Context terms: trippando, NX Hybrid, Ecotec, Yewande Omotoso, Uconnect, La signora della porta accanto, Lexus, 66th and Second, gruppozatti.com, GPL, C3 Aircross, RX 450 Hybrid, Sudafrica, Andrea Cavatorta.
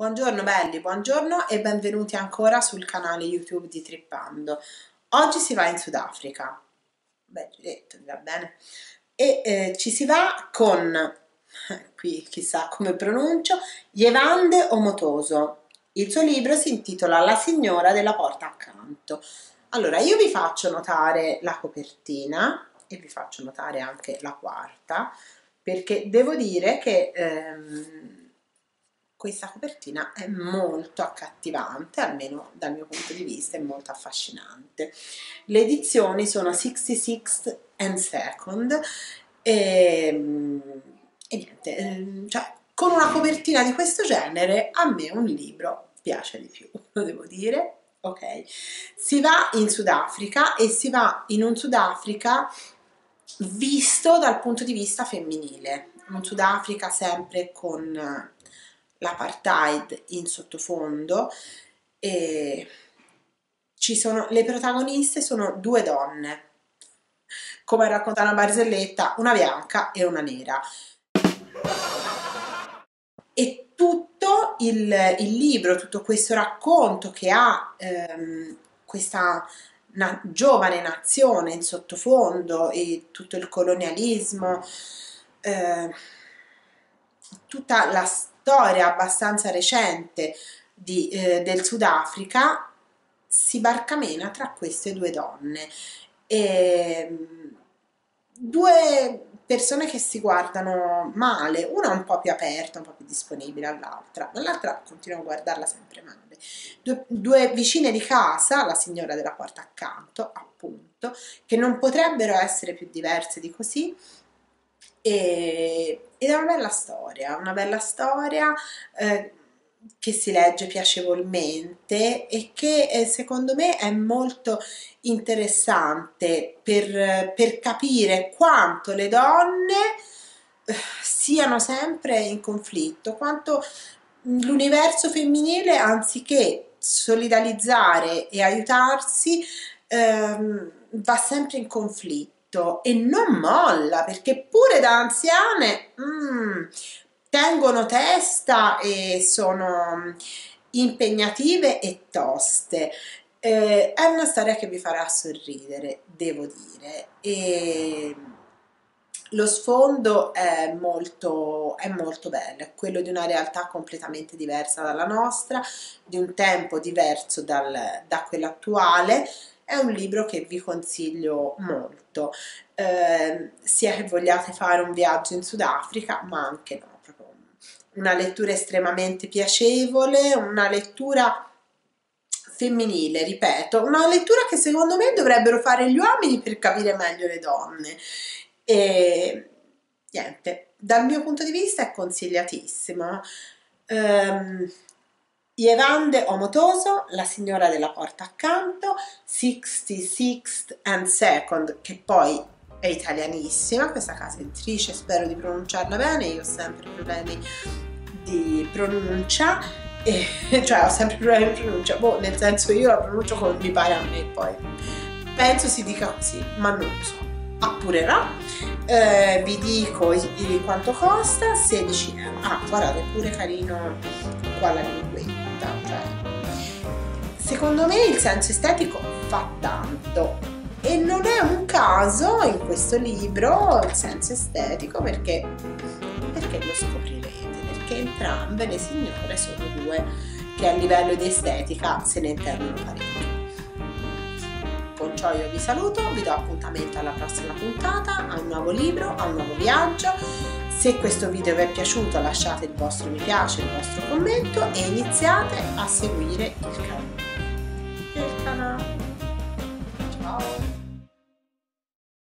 Buongiorno belli, buongiorno e benvenuti ancora sul canale YouTube di Trippando. Oggi si va in Sudafrica, bel giretto, va bene? E ci si va con, qui chissà come pronuncio, Yewande Omotoso. Il suo libro si intitola La signora della porta accanto. Allora, io vi faccio notare la copertina e vi faccio notare anche la quarta, perché devo dire che questa copertina è molto accattivante, almeno dal mio punto di vista è molto affascinante. Le edizioni sono 66th and Second e niente, cioè con una copertina di questo genere a me un libro piace di più, lo devo dire. Ok, si va in Sudafrica e si va in un Sudafrica visto dal punto di vista femminile, un Sudafrica sempre con l'apartheid in sottofondo, e le protagoniste sono due donne, come racconta una barzelletta, una bianca e una nera. E tutto il libro, tutto questo racconto che ha questa giovane nazione in sottofondo e tutto il colonialismo, tutta la storia abbastanza recente del Sudafrica si barcamena tra queste due donne, e due persone che si guardano male, una un po' più aperta, un po' più disponibile all'altra, ma l'altra continua a guardarla sempre male. Due vicine di casa, la signora della porta accanto, appunto, che non potrebbero essere più diverse di così, ed è una bella storia che si legge piacevolmente e che secondo me è molto interessante per capire quanto le donne siano sempre in conflitto, quanto l'universo femminile, anziché solidarizzare e aiutarsi, va sempre in conflitto e non molla, perché pure da anziane tengono testa e sono impegnative e toste. È una storia che vi farà sorridere, devo dire, e lo sfondo è molto bello, è quello di una realtà completamente diversa dalla nostra, di un tempo diverso da quello attuale. È un libro che vi consiglio molto, sia che vogliate fare un viaggio in Sudafrica, ma anche no, proprio una lettura estremamente piacevole, una lettura femminile, ripeto, una lettura che secondo me dovrebbero fare gli uomini per capire meglio le donne. E niente, dal mio punto di vista è consigliatissimo. Yewande Omotoso, La signora della porta accanto, 66th and Second, che poi è italianissima, questa casa editrice, spero di pronunciarla bene, io ho sempre problemi di pronuncia, boh, nel senso io la pronuncio come mi pare a me, poi penso si dica così, ma non lo so. Appurerò, vi dico quanto costa, 16 euro, ah guardate, pure carino qua la linguetta, cioè, secondo me il senso estetico fa tanto, e non è un caso in questo libro il senso estetico, perché lo scoprirete, perché entrambe le signore sono due che a livello di estetica se ne intendono parecchio. Con ciò io vi saluto, vi do appuntamento alla prossima puntata, a un nuovo libro, a un nuovo viaggio. Se questo video vi è piaciuto lasciate il vostro mi piace, il vostro commento e iniziate a seguire il canale.